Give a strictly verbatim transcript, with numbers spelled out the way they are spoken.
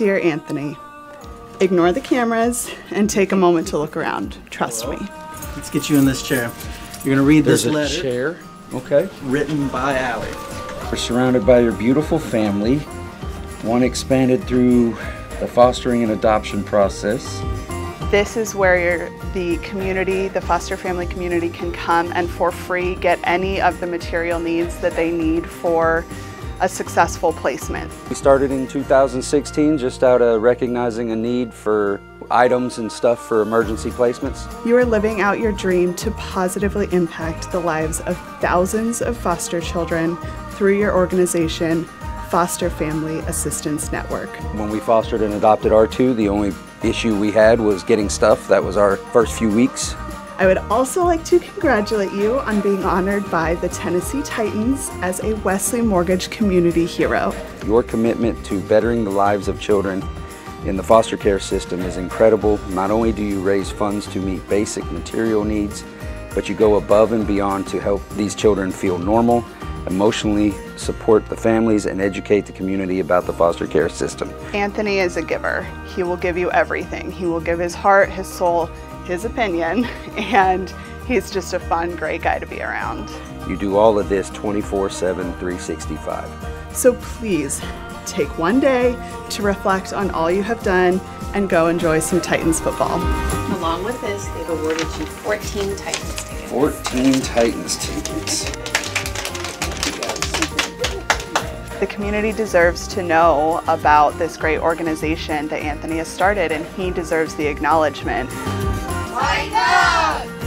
Dear Anthony, ignore the cameras and take a moment to look around. Trust me. Let's get you in this chair. You're going to read There's this letter. A chair. Okay. Written by Allie. We're surrounded by your beautiful family, one expanded through the fostering and adoption process. This is where the community, the foster family community, can come and for free get any of the material needs that they need for a successful placement. We started in two thousand sixteen just out of recognizing a need for items and stuff for emergency placements. You are living out your dream to positively impact the lives of thousands of foster children through your organization, Foster Family Assistance Network. When we fostered and adopted our two, the only issue we had was getting stuff. That was our first few weeks. I would also like to congratulate you on being honored by the Tennessee Titans as a Wesley Mortgage Community Hero. Your commitment to bettering the lives of children in the foster care system is incredible. Not only do you raise funds to meet basic material needs, but you go above and beyond to help these children feel normal, emotionally support the families, and educate the community about the foster care system. Anthony is a giver. He will give you everything. He will give his heart, his soul, his opinion, and he's just a fun, great guy to be around. You do all of this twenty-four seven, three sixty-five. So please take one day to reflect on all you have done and go enjoy some Titans football. Along with this, they've awarded you fourteen Titans tickets. fourteen Titans tickets. The community deserves to know about this great organization that Anthony has started, and he deserves the acknowledgement. Right now!